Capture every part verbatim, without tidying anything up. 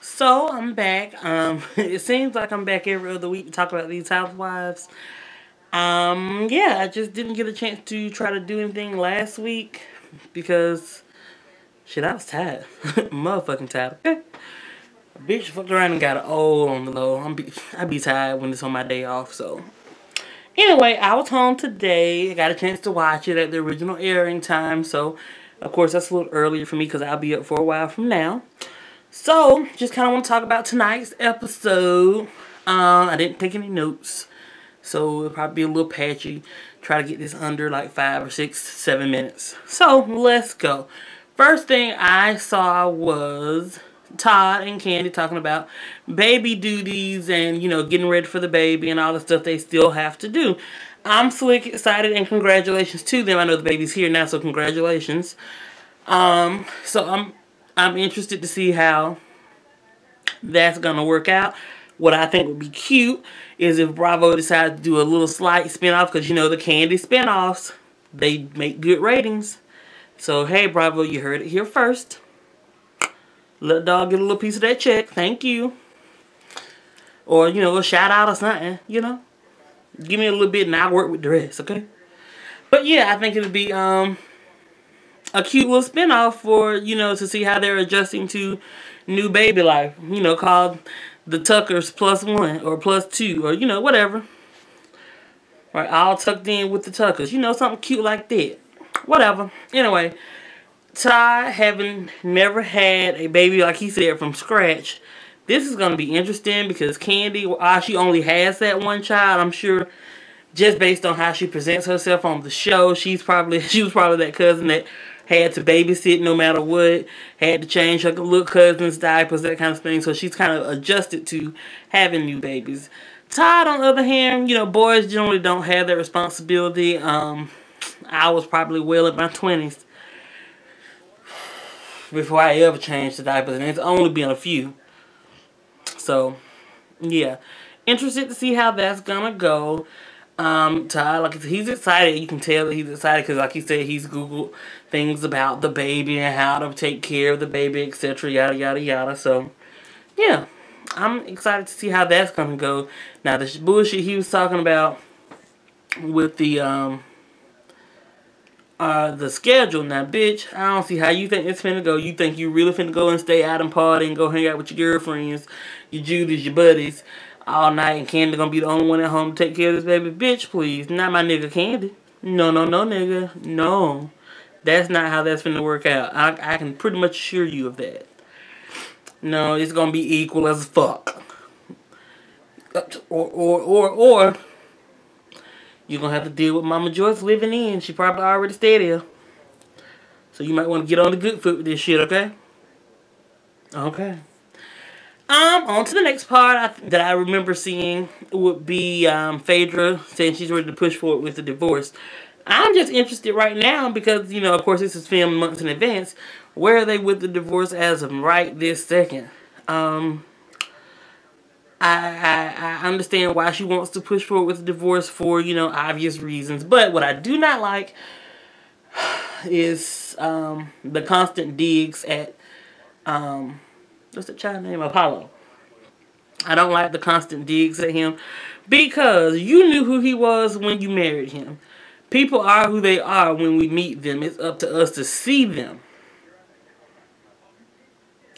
So I'm back. Um, it seems like I'm back every other week to talk about these housewives. Um, yeah, I just didn't get a chance to try to do anything last week because shit, I was tired. Motherfucking tired. Bitch fucked around and got an old on the low. I'm be, I be tired when it's on my day off. So anyway, I was home today. I got a chance to watch it at the original airing time. So of course that's a little earlier for me because I'll be up for a while from now. So just kind of want to talk about tonight's episode. Um, I didn't take any notes. So it'll probably be a little patchy. Try to get this under like five or six, seven minutes. So let's go. First thing I saw was Todd and Candy talking about baby duties and, you know, getting ready for the baby and all the stuff they still have to do. I'm slick excited and congratulations to them. I know the baby's here now, so congratulations. Um, so I'm I'm interested to see how that's gonna work out. What I think would be cute is if Bravo decides to do a little slight spinoff, because you know the Candy spinoffs, they make good ratings. So hey Bravo, you heard it here first. Let the dog get a little piece of that check. Thank you. Or you know, a shout out or something, you know. Give me a little bit and I'll work with the rest, okay? But yeah, I think it'll be um a cute little spinoff for, you know, to see how they're adjusting to new baby life, you know, called The Tuckers Plus One or Plus Two or, you know, whatever. Or All Tucked In with the Tuckers. You know, something cute like that. Whatever. Anyway, Ty having never had a baby, like he said, from scratch. This is going to be interesting because Candy, uh, she only has that one child. I'm sure just based on how she presents herself on the show, she's probably she was probably that cousin that had to babysit no matter what, had to change her little cousin's diapers, that kind of thing. So she's kind of adjusted to having new babies. Todd, on the other hand, you know, boys generally don't have that responsibility. Um, I was probably well in my twenties before I ever changed the diapers, and it's only been a few. So, yeah. Interested to see how that's gonna go. Um, Todd, like, he's excited. You can tell that he's excited because, like he said, he's Googled things about the baby and how to take care of the baby, et cetera, yada, yada, yada. So, yeah. I'm excited to see how that's going to go. Now, the bullshit he was talking about with the, um, uh, the schedule. Now, bitch, I don't see how you think it's finna go. You think you really finna go and stay out and party and go hang out with your girlfriends, your Judies, your buddies all night, and Candy gonna be the only one at home to take care of this baby? Bitch, please. Not my nigga Candy. No, no, no, nigga. No. That's not how that's finna work out. I, I can pretty much assure you of that. No, it's gonna be equal as fuck. Or, or, or, or, you're gonna have to deal with Mama Joyce living in. She probably already stayed here. So you might wanna get on the good foot with this shit, okay? Okay. Um, on to the next part I th that I remember seeing would be um, Phaedra saying she's ready to push forward with the divorce. I'm just interested right now because, you know, of course this is filmed months in advance. Where are they with the divorce as of right this second? Um, I, I, I understand why she wants to push forward with the divorce for, you know, obvious reasons. But what I do not like is um, the constant digs at... Um, What's the child name? Apollo. I don't like the constant digs at him because you knew who he was when you married him. People are who they are when we meet them. It's up to us to see them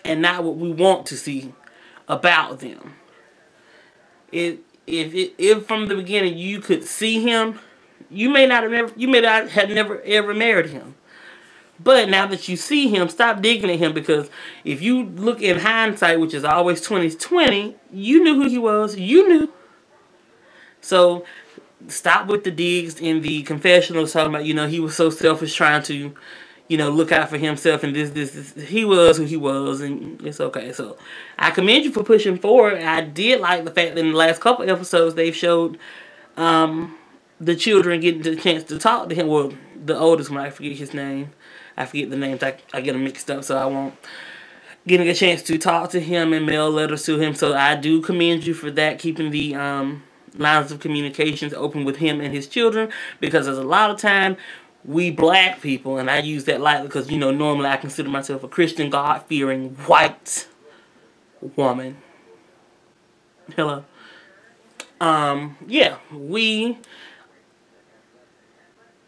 and not what we want to see about them. It, if, if, if from the beginning you could see him, you may not have never, you may not have never ever married him. But now that you see him, stop digging at him, because if you look in hindsight, which is always twenty twenty, you knew who he was. You knew. So stop with the digs in the confessionals talking about, you know, he was so selfish trying to, you know, look out for himself and this, this, this. He was who he was, and it's okay. So I commend you for pushing forward. I did like the fact that in the last couple episodes they've showed um, the children getting the chance to talk to him. Well, the oldest one, I forget his name. I forget the names. I, I get them mixed up, so I won't. getting a chance to talk to him and mail letters to him. So I do commend you for that, keeping the um, lines of communications open with him and his children, because there's a lot of time we black people, and I use that lightly because, you know, normally I consider myself a Christian, God-fearing, white woman. Hello. Um, yeah, we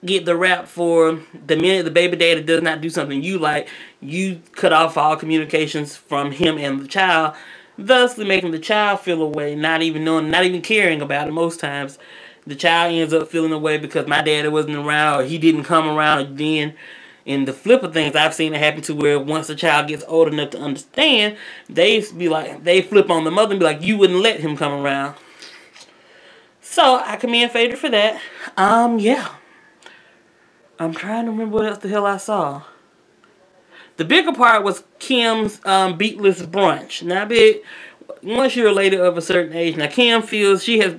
get the rap for the minute the baby daddy does not do something you like, you cut off all communications from him and the child, thusly making the child feel away, not even knowing, not even caring about it most times. The child ends up feeling away because my daddy wasn't around, or he didn't come around. And then, in the flip of things, I've seen it happen to where once the child gets old enough to understand, they be like, they flip on the mother and be like, you wouldn't let him come around. So I commend Phaedra for that. Um, yeah. I'm trying to remember what else the hell I saw. The bigger part was Kim's um, beatless brunch. Now, big, once you're a lady of a certain age, now Kim Fields, she has,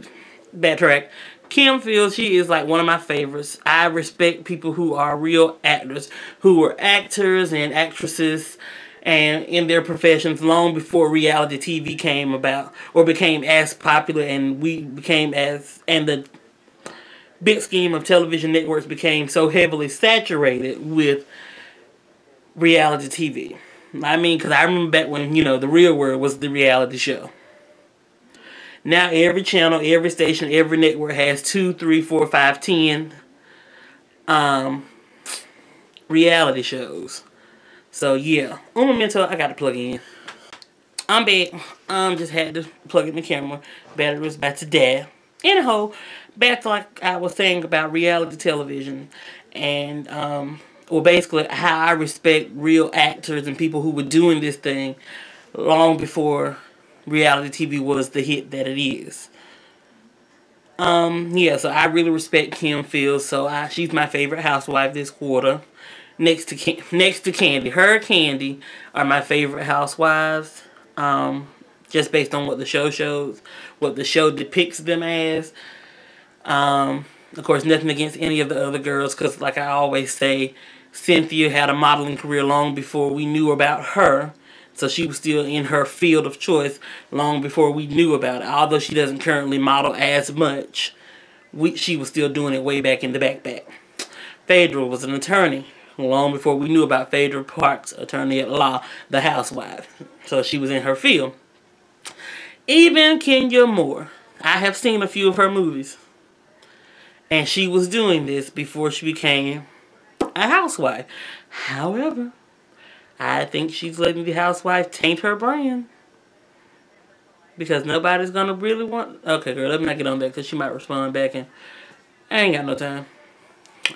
backtrack, Kim Fields, she is like one of my favorites. I respect people who are real actors, who were actors and actresses and in their professions long before reality T V came about or became as popular, and we became as, and the big scheme of television networks became so heavily saturated with reality T V. I mean, because I remember back when, you know, The Real World was the reality show. Now every channel, every station, every network has two, three, four, five, ten um, reality shows. So yeah, on my mental, I got to plug in. I'm back. Um, just had to plug in the camera. Battery was about to die. Anyhow, back to like I was saying about reality television, and um, or basically how I respect real actors and people who were doing this thing long before reality T V was the hit that it is. Um, yeah, so I really respect Kim Fields. So I, she's my favorite housewife this quarter, next to next to Candy. Her and Candy are my favorite housewives. Um, just based on what the show shows, what the show depicts them as. Um, of course, nothing against any of the other girls, because like I always say, Cynthia had a modeling career long before we knew about her. So she was still in her field of choice long before we knew about it. Although she doesn't currently model as much, we, she was still doing it way back in the backpack. Phaedra was an attorney long before we knew about Phaedra Parks, attorney at law, the housewife. So she was in her field. Even Kenya Moore. I have seen a few of her movies. And she was doing this before she became a housewife. However, I think she's letting the housewife taint her brand. Because nobody's going to really want... Okay, girl, let me not get on that because she might respond back. And I ain't got no time.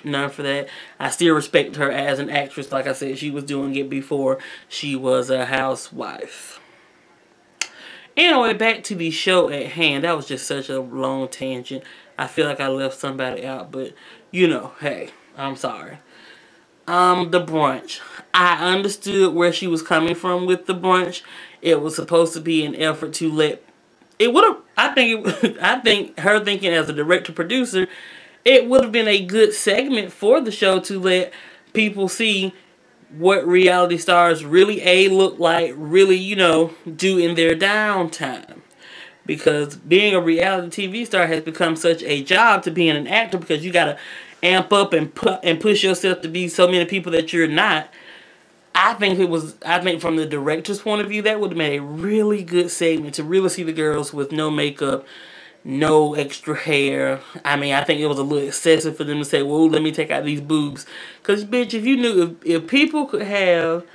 None for that. I still respect her as an actress. Like I said, she was doing it before she was a housewife. Anyway, back to the show at hand. That was just such a long tangent. I feel like I left somebody out. But, you know, hey, I'm sorry. Um, the brunch. I understood where she was coming from with the brunch. It was supposed to be an effort to let... It would have... I think it, I think her thinking as a director-producer, it would have been a good segment for the show to let people see what reality stars really, A, look like, really, you know, do in their downtime. Because being a reality T V star has become such a job to being an actor, because you gotta amp up and pu and push yourself to be so many people that you're not. I think it was, I think from the director's point of view, that would have made a really good segment to really see the girls with no makeup, no extra hair. I mean, I think it was a little excessive for them to say, well, let me take out these boobs. Because, bitch, if you knew, if, if people could have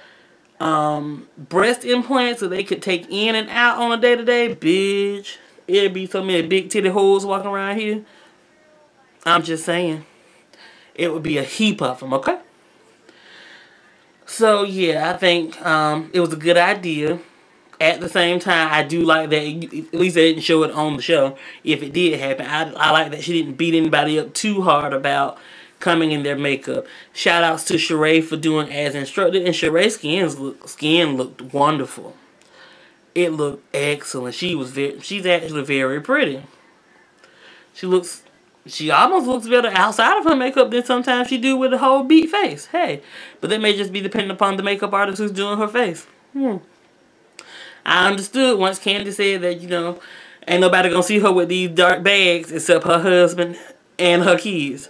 um, breast implants so they could take in and out on a day-to-day, bitch, it'd be so many big titty holes walking around here. I'm just saying. It would be a heap of them, okay? So, yeah, I think um, it was a good idea. At the same time, I do like that, at least they didn't show it on the show, if it did happen. I, I like that she didn't beat anybody up too hard about coming in their makeup. Shout outs to Sheree for doing as instructed, and Sheree's skin's look, skin looked wonderful. It looked excellent. She was very, she's actually very pretty. She looks... She almost looks better outside of her makeup than sometimes she do with a whole beat face. Hey, but that may just be dependent upon the makeup artist who's doing her face. Hmm. I understood once Candy said that, you know, ain't nobody gonna see her with these dark bags except her husband and her kids.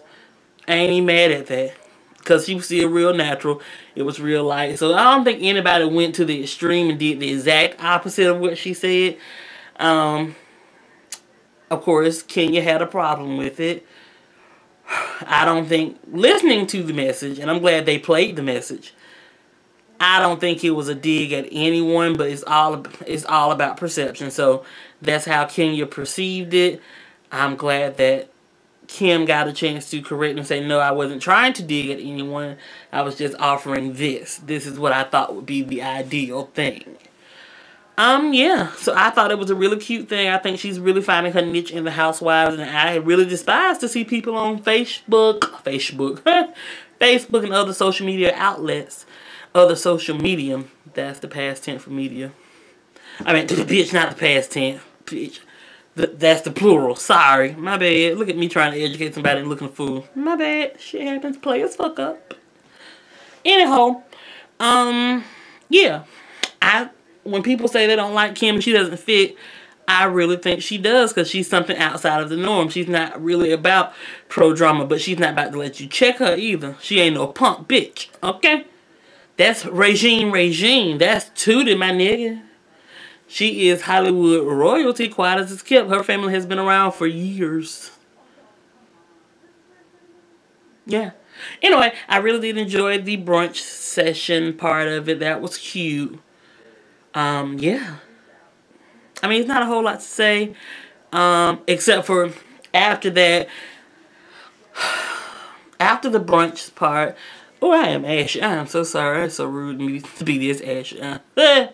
I ain't even mad at that. Because she was still real natural. It was real light. So I don't think anybody went to the extreme and did the exact opposite of what she said. Um, of course, Kenya had a problem with it. I don't think, listening to the message, and I'm glad they played the message, I don't think it was a dig at anyone, but it's all, it's all about perception. So that's how Kenya perceived it. I'm glad that Kim got a chance to correct and say, no, I wasn't trying to dig at anyone. I was just offering this. This is what I thought would be the ideal thing. Um, yeah. So I thought it was a really cute thing. I think she's really finding her niche in the housewives. And I really despise to see people on Facebook. Facebook. Facebook and other social media outlets. Other social media. That's the past tense for media. I mean, bitch, not the past tense. Bitch. That's the plural. Sorry. My bad. Look at me trying to educate somebody and looking a fool. My bad. Shit happens. Players fuck up. Anyhow, um, yeah. I, when people say they don't like Kim and she doesn't fit, I really think she does, because she's something outside of the norm. She's not really about pro-drama, but she's not about to let you check her either. She ain't no punk bitch. Okay? That's regime, regime. That's Tootie, my nigga. She is Hollywood royalty, quiet as it's kept. Her family has been around for years. Yeah. Anyway, I really did enjoy the brunch session part of it. That was cute. Um, yeah. I mean, it's not a whole lot to say. Um, except for after that. After the brunch part. Oh, I am ashy. I am so sorry. It's so rude of me to be this ashy. Uh,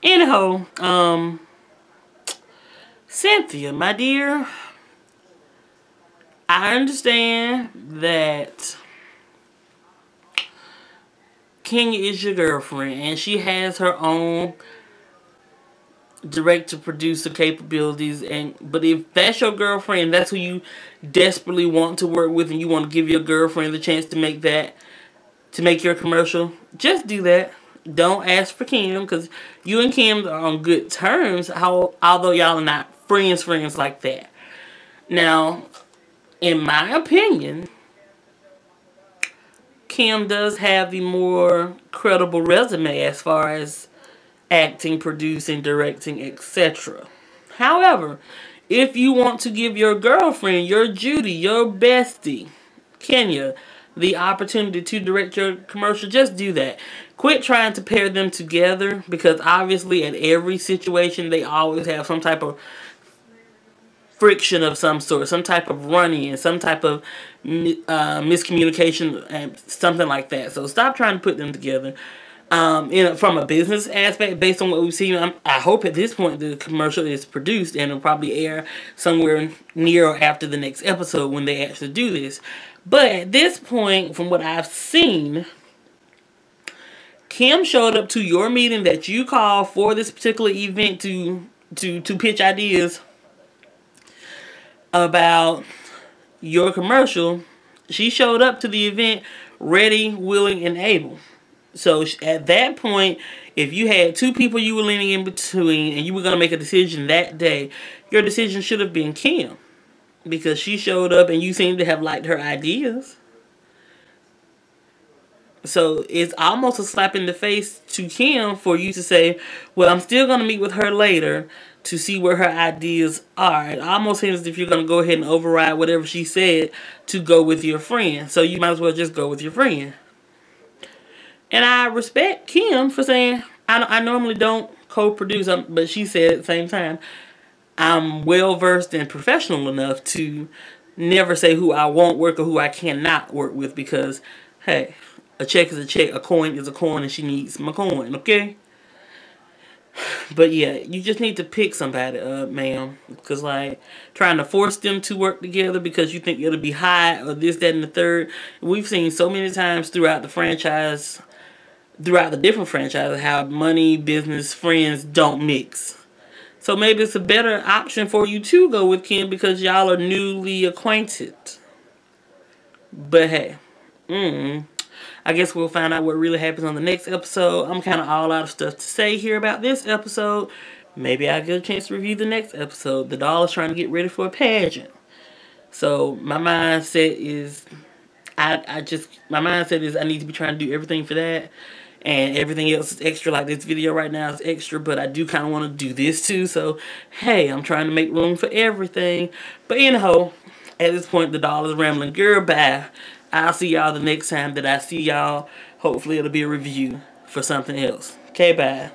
Anyhow, um, Cynthia, my dear, I understand that Kenya is your girlfriend and she has her own director-producer capabilities, and but if that's your girlfriend, that's who you desperately want to work with, and you want to give your girlfriend the chance to make that, to make your commercial, just do that. Don't ask for Kim, because you and Kim are on good terms, how, although y'all are not friends, friends like that. Now, in my opinion, Kim does have the more credible resume as far as acting, producing, directing, et cetera. However, if you want to give your girlfriend, your Judy, your bestie, Kenya, the opportunity to direct your commercial, just do that. Quit trying to pair them together, because obviously at every situation they always have some type of friction of some sort, some type of running, some type of uh, miscommunication and something like that. So stop trying to put them together. Um, in a, from a business aspect, based on what we've seen, I'm, I hope at this point the commercial is produced and it'll probably air somewhere near or after the next episode when they actually do this. But at this point, from what I've seen, Kim showed up to your meeting that you called for this particular event to to to pitch ideas about your commercial. She showed up to the event ready, willing, and able. So at that point, if you had two people you were leaning in between and you were going to make a decision that day, your decision should have been Kim, because she showed up and you seem to have liked her ideas. So it's almost a slap in the face to Kim for you to say, well, I'm still going to meet with her later to see where her ideas are. It almost seems as if you're going to go ahead and override whatever she said to go with your friend. So you might as well just go with your friend. And I respect Kim for saying, I, I normally don't co-produce, but she said at the same time, I'm well-versed and professional enough to never say who I won't work or who I cannot work with, because, hey, a check is a check, a coin is a coin, and she needs my coin, okay? But, yeah, you just need to pick somebody up, ma'am, because, like, trying to force them to work together because you think it'll be hot or this, that, and the third. We've seen so many times throughout the franchise, throughout the different franchises, how money, business, friends don't mix. So maybe it's a better option for you to go with Kim because y'all are newly acquainted. But hey, mm, I guess we'll find out what really happens on the next episode. I'm kind of all out of stuff to say here about this episode. Maybe I'll get a chance to review the next episode. The doll is trying to get ready for a pageant. So my mindset is, I, I just, my mindset is I need to be trying to do everything for that. And everything else is extra, like this video right now is extra, but I do kind of want to do this too. So, hey, I'm trying to make room for everything. But anyhow, at this point, the doll is rambling. Girl, bye. I'll see y'all the next time that I see y'all. Hopefully, it'll be a review for something else. Okay, bye.